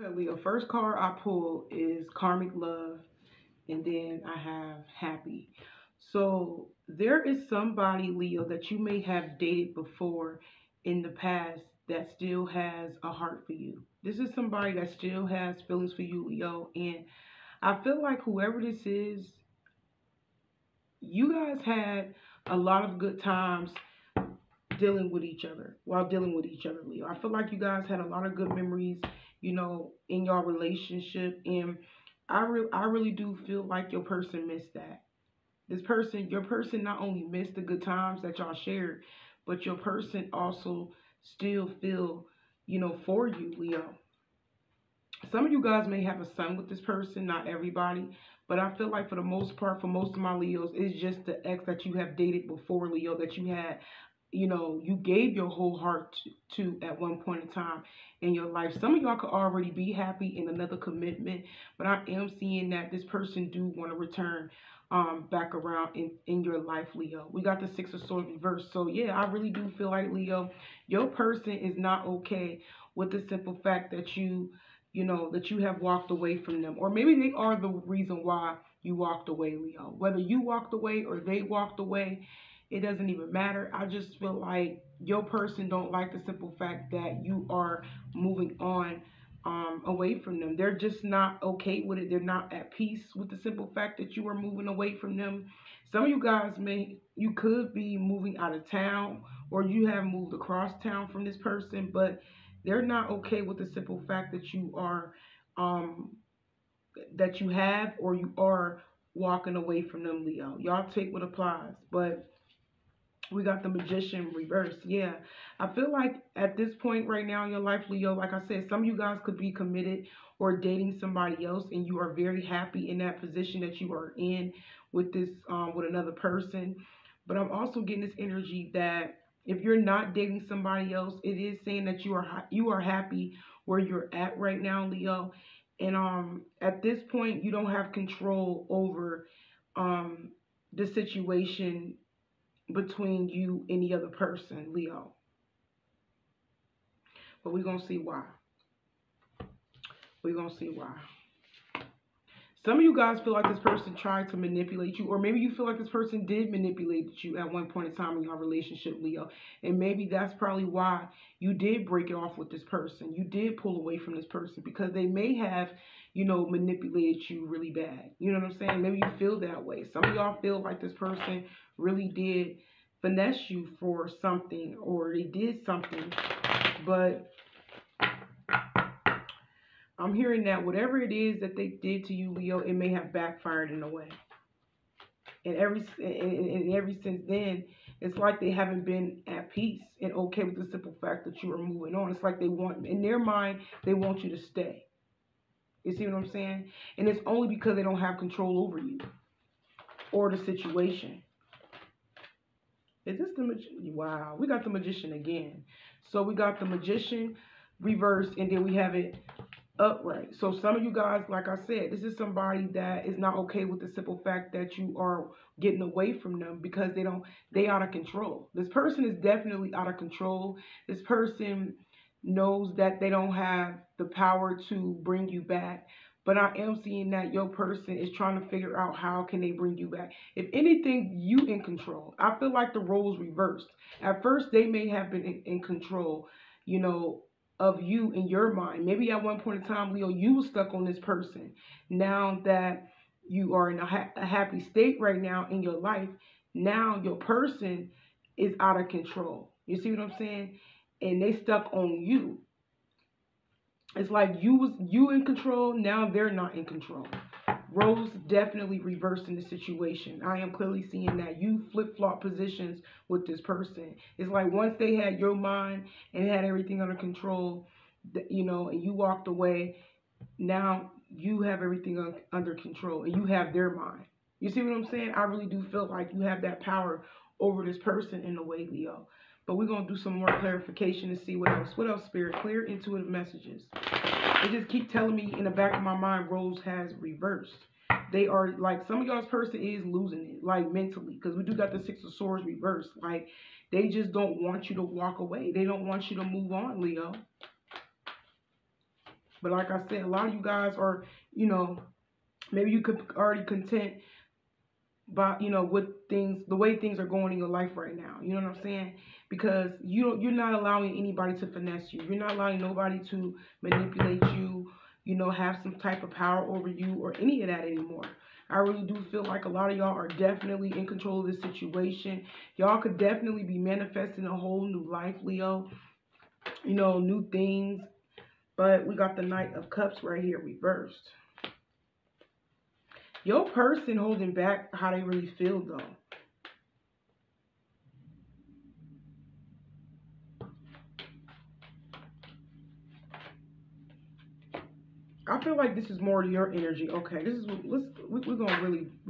So Leo, first card I pull is Karmic Love, and then I have Happy. So there is somebody, Leo, that you may have dated before in the past that still has a heart for you. This is somebody that still has feelings for you, Leo. And I feel like whoever this is, you guys had a lot of good times dealing with each other, Leo. I feel like you guys had a lot of good memories, you know, in your relationship. And I really do feel like your person missed that. Your person not only missed the good times that y'all shared, but your person also still feel, you know, for you, Leo. Some of you guys may have a son with this person, not everybody, but I feel like for the most part, for most of my Leos, it's just the ex that you have dated before, Leo, that you had, you know, you gave your whole heart to at one point in time in your life. Some of y'all could already be happy in another commitment, but I am seeing that this person do want to return back around in your life, Leo. We got the Six of Swords reversed. So yeah, I really do feel like, Leo, your person is not okay with the simple fact that you know, that you have walked away from them. Or maybe they are the reason why you walked away, Leo. Whether you walked away or they walked away, it doesn't even matter. I just feel like your person don't like the simple fact that you are moving on away from them. They're just not okay with it. They're not at peace with the simple fact that you are moving away from them. Some of you guys could be moving out of town, or you have moved across town from this person, but they're not okay with the simple fact that you are, that you have, or you are walking away from them, Leo. Y'all take what applies, but we got the Magician reversed. Yeah, I feel like at this point right now in your life, Leo, like I said, some of you guys could be committed or dating somebody else, and you are very happy in that position that you are in with this, with another person. But I'm also getting this energy that if you're not dating somebody else, it is saying that you are happy where you're at right now, Leo. And at this point, you don't have control over the situation between you and the other person, Leo. But we're going to see why. We're going to see why. Some of you guys feel like this person tried to manipulate you, or maybe you feel like this person did manipulate you at one point in time in your relationship, Leo. And maybe that's probably why you did break it off with this person. You did pull away from this person because they may have, you know, manipulated you really bad. You know what I'm saying? Maybe you feel that way. Some of y'all feel like this person really did finesse you for something, or they did something. But I'm hearing that whatever it is that they did to you, Leo, it may have backfired in a way. And ever since then, it's like they haven't been at peace and okay with the simple fact that you are moving on. It's like they want, in their mind, they want you to stay. You see what I'm saying? And it's only because they don't have control over you or the situation. Is this the Magician? Wow, we got the Magician again. So we got the Magician reversed, and then we have it upright. So some of you guys, like I said, this is somebody that is not okay with the simple fact that you are getting away from them because they out of control. This person is definitely out of control. This person knows that they don't have the power to bring you back. But I am seeing that your person is trying to figure out how can they bring you back. If anything, you in control. I feel like the roles reversed. At first, they may have been in control, you know, of you in your mind. Maybe at one point in time, Leo, you were stuck on this person. Now that you are in a happy state right now in your life, now your person is out of control. You see what I'm saying? And they stuck on you. It's like you in control, now they're not in control. Roles definitely reversing the situation. I am clearly seeing that you flip-flop positions with this person. It's like once they had your mind and had everything under control, you know, and you walked away, now you have everything under control and you have their mind. You see what I'm saying? I really do feel like you have that power over this person in a way, Leo. But we're going to do some more clarification to see what else. What else, Spirit? Clear intuitive messages. They just keep telling me in the back of my mind, roles has reversed. They are like, some of y'all's person is losing it, like mentally, because we do got the Six of Swords reversed. Like, they just don't want you to walk away. They don't want you to move on, Leo. But like I said, a lot of you guys are, you know, maybe you could already content by, you know, with things, the way things are going in your life right now. You know what I'm saying? Because you're not allowing anybody to finesse you. You're not allowing nobody to manipulate you, you know, have some type of power over you or any of that anymore. I really do feel like a lot of y'all are definitely in control of this situation. Y'all could definitely be manifesting a whole new life, Leo. You know, new things. But we got the Knight of Cups right here reversed. Your person holding back how they really feel, though. I feel like this is more your energy. Okay, this is what we're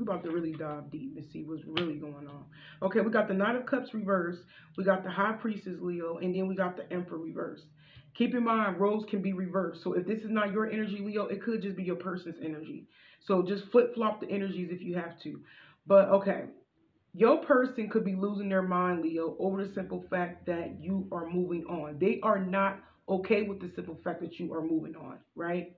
about to really dive deep and see what's really going on. Okay, we got the Knight of Cups reversed. We got the High Priestess, Leo, and then we got the Emperor reversed. Keep in mind, roles can be reversed. So if this is not your energy, Leo, it could just be your person's energy. So just flip-flop the energies if you have to. But, okay, your person could be losing their mind, Leo, over the simple fact that you are moving on. They are not okay with the simple fact that you are moving on, right?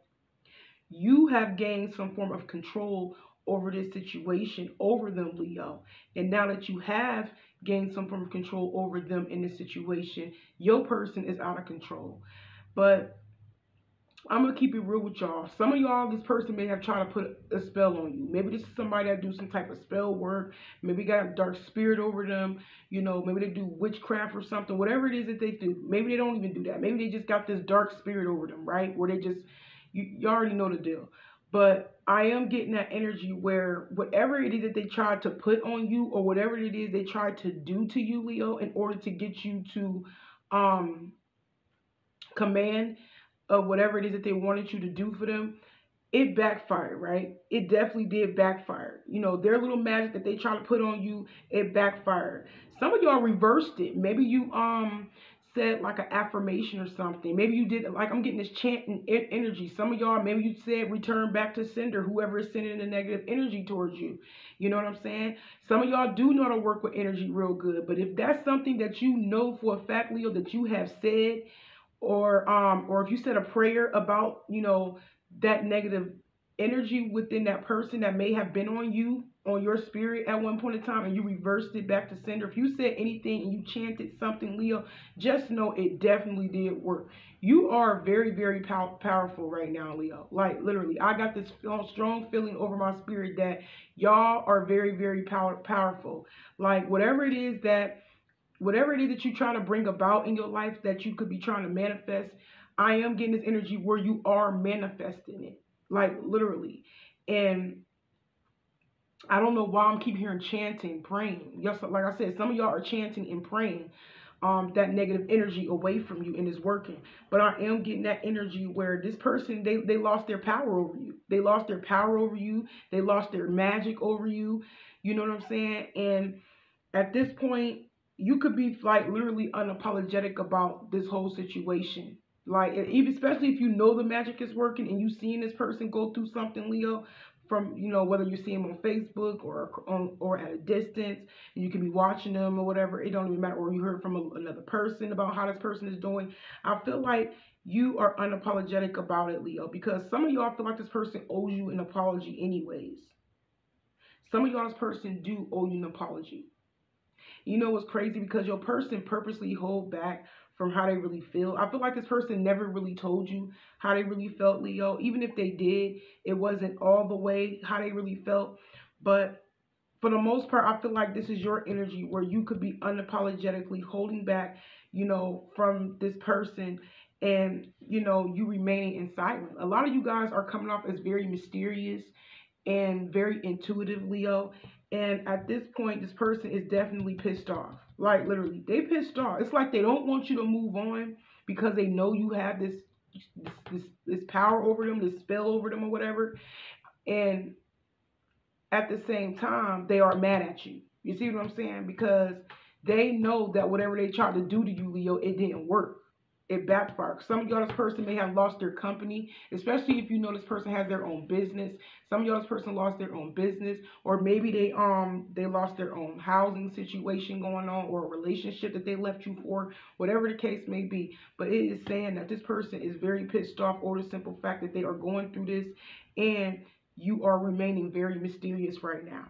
You have gained some form of control over this situation, over them, Leo. And now that you have gained some form of control over them in this situation, your person is out of control. But I'm going to keep it real with y'all. Some of y'all, this person may have tried to put a spell on you. Maybe this is somebody that do some type of spell work. Maybe got a dark spirit over them. You know, maybe they do witchcraft or something. Whatever it is that they do. Maybe they don't even do that. Maybe they just got this dark spirit over them, right? Where they just, you already know the deal. But I am getting that energy where whatever it is that they tried to put on you or whatever it is they tried to do to you, Leo, in order to get you to command of whatever it is that they wanted you to do for them, it backfired, right? It definitely did backfire. You know, their little magic that they tried to put on you, it backfired. Some of y'all reversed it. Maybe you said like an affirmation or something. Maybe you did, like I'm getting this chanting energy. Some of y'all, maybe you said return back to sender, whoever is sending the negative energy towards you. You know what I'm saying? Some of y'all do know to work with energy real good, but if that's something that you know for a fact, Leo, that you have said, or if you said a prayer about, you know, that negative energy within that person that may have been on you, on your spirit at one point in time, and you reversed it back to sender. If you said anything and you chanted something, Leo, just know it definitely did work. You are very, very powerful right now, Leo. Like, literally, I got this strong feeling over my spirit that y'all are very, very powerful. Like, whatever it is that you try to bring about in your life that you could be trying to manifest, I am getting this energy where you are manifesting it. Like, literally. And I don't know why I'm keep hearing chanting, praying. Yes, like I said, some of y'all are chanting and praying that negative energy away from you, and it's working. But I am getting that energy where this person, they lost their power over you. They lost their power over you. They lost their magic over you. You know what I'm saying? And at this point, you could be like literally unapologetic about this whole situation. Like, even especially if you know the magic is working and you seeing this person go through something, Leo, from, you know, whether you see them on Facebook or at a distance, and you can be watching them or whatever, it don't even matter, or you heard from another person about how this person is doing. I feel like you are unapologetic about it, Leo, because some of y'all feel like this person owes you an apology anyways. Some of y'all's person do owe you an apology. You know what's crazy? Because your person purposely hold back from how they really feel. I feel like this person never really told you how they really felt, Leo. Even if they did, it wasn't all the way how they really felt. But for the most part, I feel like this is your energy where you could be unapologetically holding back, you know, from this person and, you know, you remaining in silence. A lot of you guys are coming off as very mysterious and very intuitive, Leo. And at this point, this person is definitely pissed off. Like, literally, they pissed off. It's like they don't want you to move on because they know you have this power over them, this spell over them or whatever. And at the same time, they are mad at you. You see what I'm saying? Because they know that whatever they tried to do to you, Leo, it didn't work. it backfires. Some of y'all, this person may have lost their company, especially if you know this person has their own business. Some of y'all, this person lost their own business, or maybe they lost their own housing situation going on, or a relationship that they left you for, whatever the case may be. But it is saying that this person is very pissed off over the simple fact that they are going through this, and you are remaining very mysterious right now.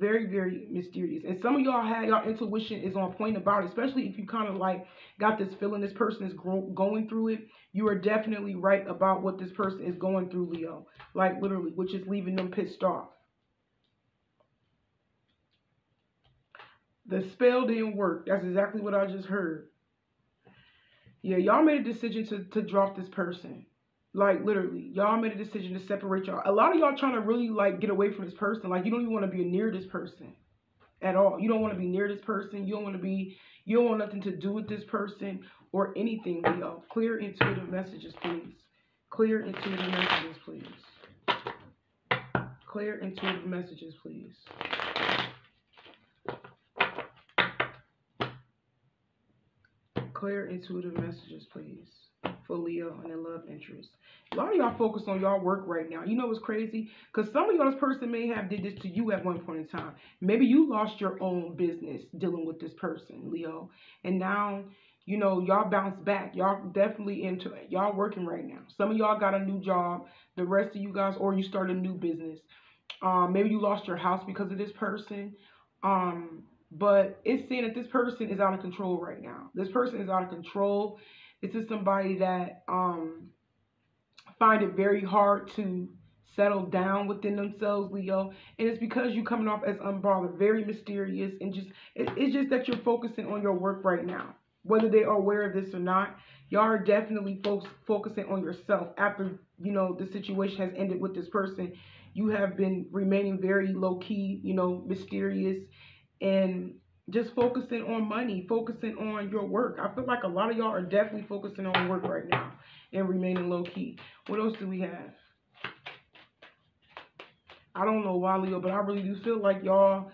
Very, very mysterious. And some of y'all had y'all intuition is on point about it, especially if you kind of like got this feeling this person is going through it. You are definitely right about what this person is going through, Leo. Like literally, which is leaving them pissed off. The spell didn't work. That's exactly what I just heard. Yeah, y'all made a decision to drop this person. Like, literally, y'all made a decision to separate y'all. A lot of y'all trying to really, like, get away from this person. Like, you don't even want to be near this person at all. You don't want to be near this person. You don't want to be, you don't want nothing to do with this person or anything, Leo. Clear intuitive messages, please. Clear intuitive messages, please. Clear intuitive messages, please. Clear intuitive messages, please. For Leo and their love interest. A lot of y'all focus on y'all work right now. You know what's crazy? Because some of y'all, this person may have did this to you at one point in time. Maybe you lost your own business dealing with this person, Leo. And now, you know, y'all bounce back. Y'all definitely into it. Y'all working right now. Some of y'all got a new job. The rest of you guys, or you start a new business. Maybe you lost your house because of this person. But it's saying that this person is out of control right now. This person is out of control. This is somebody that find it very hard to settle down within themselves, Leo. And it's because you're coming off as unbothered, very mysterious, and just it's just that you're focusing on your work right now. Whether they are aware of this or not, y'all are definitely focusing on yourself. After, you know, the situation has ended with this person, you have been remaining very low-key, you know, mysterious, and just focusing on money, focusing on your work. I feel like a lot of y'all are definitely focusing on work right now and remaining low-key. What else do we have? I don't know why, Leo, but I really do feel like y'all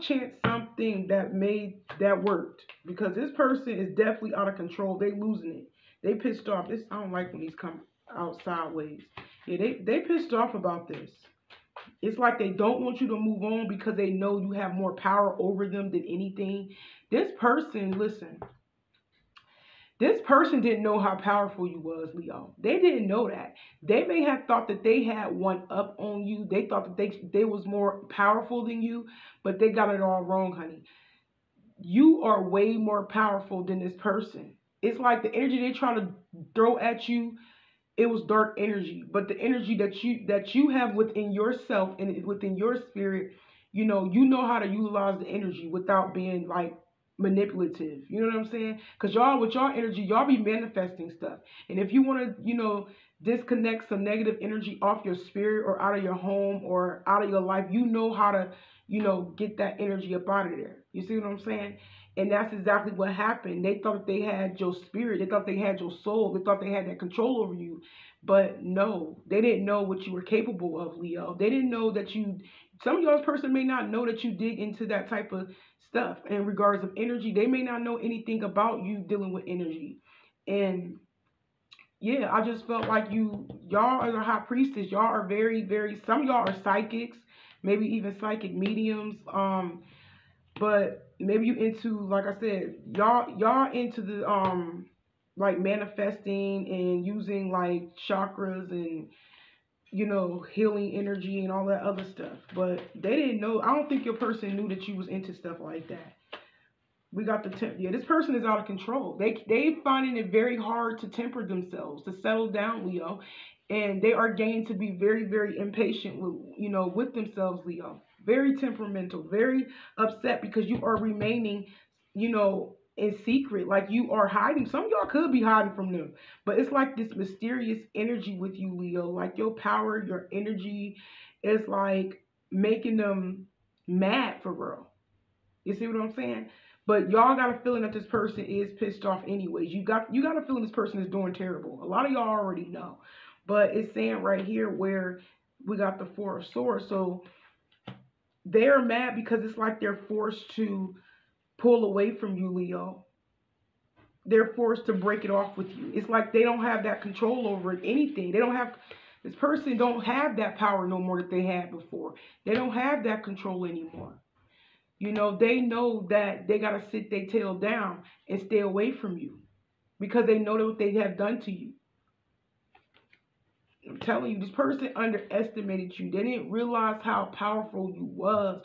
chant something that worked, because this person is definitely out of control. They losing it. They pissed off. This, I don't like when these come out sideways. Yeah, they pissed off about this. It's like they don't want you to move on because they know you have more power over them than anything. This person, listen, this person didn't know how powerful you was, Leo. They didn't know that. They may have thought that they had one up on you. They thought that they was more powerful than you, but they got it all wrong, honey. You are way more powerful than this person. It's like the energy they try to throw at you, it was dark energy, but the energy that you have within yourself and within your spirit, you know how to utilize the energy without being like manipulative. You know what I'm saying? Because y'all, with y'all energy, y'all be manifesting stuff. And if you want to, disconnect some negative energy off your spirit or out of your home or out of your life, you know how to, get that energy up out of there. You see what I'm saying? And that's exactly what happened. They thought they had your spirit. They thought they had your soul. They thought they had that control over you. But no, they didn't know what you were capable of, Leo. They didn't know that you, some of y'all's person may not know that you dig into that type of stuff in regards of energy. They may not know anything about you dealing with energy. And yeah, I just felt like y'all are the high priestess. Y'all are very, very, some of y'all are psychics, maybe even psychic mediums. But maybe you into, like I said, y'all into the like manifesting and using like chakras and healing energy and all that other stuff. But they didn't know. I don't think your person knew that you was into stuff like that. We got the temp. Yeah, this person is out of control. They finding it very hard to temper themselves, to settle down, Leo, and they are getting to be very, very impatient with with themselves, Leo. Very temperamental, very upset because you are remaining, in secret. Like you are hiding. Some of y'all could be hiding from them, but it's like this mysterious energy with you, Leo. Like your power, your energy is like making them mad for real. You see what I'm saying? But y'all got a feeling that this person is pissed off anyways. You got a feeling this person is doing terrible. A lot of y'all already know, but it's saying right here where we got the Four of Swords. So they're mad because it's like they're forced to pull away from you, Leo. they're forced to break it off with you. It's like they don't have that control over anything. They don't have, this person don't have that power no more that they had before. They don't have that control anymore. You know, they know that they got to sit their tail down and stay away from you because they know what they have done to you. I'm telling you, this person underestimated you. They didn't realize how powerful you was